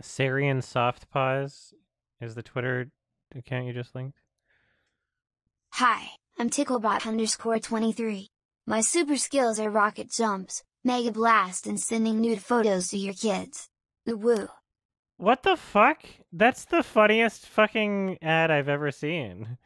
Sarian Softpaws is the Twitter account you just linked. Hi, I'm TickleBot _23. My super skills are rocket jumps, mega blast, and sending nude photos to your kids. Woo. What the fuck? That's the funniest fucking ad I've ever seen.